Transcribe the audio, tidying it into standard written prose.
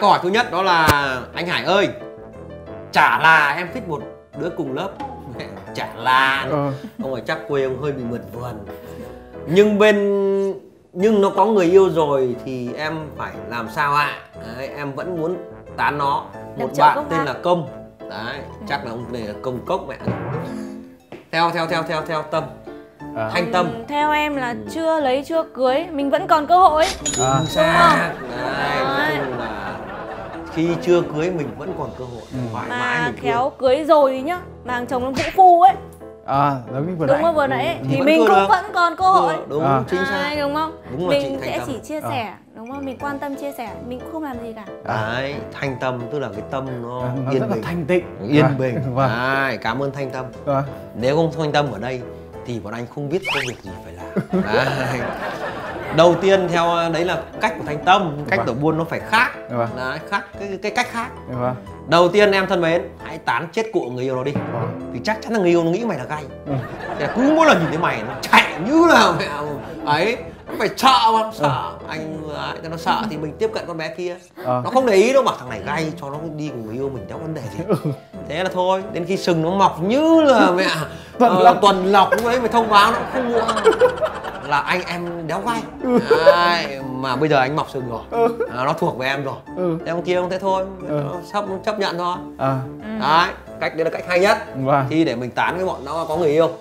Câu hỏi thứ nhất đó là: anh Hải ơi, chả là em thích một đứa cùng lớp. Chả là ông ấy chắc quê ông hơi bị mượt vườn. Nhưng nó có người yêu rồi thì em phải làm sao ạ? Em vẫn muốn tán nó. Một bạn tên là Công. Đấy, chắc là ông này là Công Cốc mẹ. Theo Tâm. Thanh Tâm, theo em là chưa lấy chưa cưới mình vẫn còn cơ hội. Khi chưa cưới mình vẫn còn cơ hội. Mà khéo cưới rồi nhá, mà thằng chồng nó vũ phu ấy. Đúng rồi, vừa nãy thì mình cũng vẫn còn cơ hội. Đúng, chính xác, đúng không? Mình sẽ chỉ chia sẻ, đúng không? Mình quan tâm chia sẻ, mình cũng không làm gì cả. Đấy, Thanh Tâm tức là cái tâm nó yên bình, thanh tịnh, yên bình. Cảm ơn Thanh Tâm. Nếu không Thanh Tâm ở đây thì bọn anh không biết có việc gì phải làm. Đầu tiên theo đấy là cách của Thanh Tâm, cách của buôn nó phải khác. Đấy, khác cái cách khác. Đầu tiên em thân mến, hãy tán chết cụ người yêu nó đi. Thì chắc chắn là người yêu nó nghĩ mày là gay. Cứ mỗi lần nhìn thấy mày nó chạy như là mẹ ấy, nó phải sợ mà, sợ anh nó sợ thì mình tiếp cận con bé kia. Nó không để ý đâu mà thằng này gay cho nó đi cùng người yêu mình đâu vấn đề gì. Thế là thôi, đến khi sừng nó mọc như là mẹ tuần lọc lúc đấy mày thông báo nó không mua là anh em đéo vai. Mà bây giờ anh mọc sừng rồi, nó thuộc về em rồi. Thế ông kia không thế thôi, sắp chấp nhận thôi. Đấy, cách đấy là cách hay nhất. Khi để mình tán cái bọn nó có người yêu.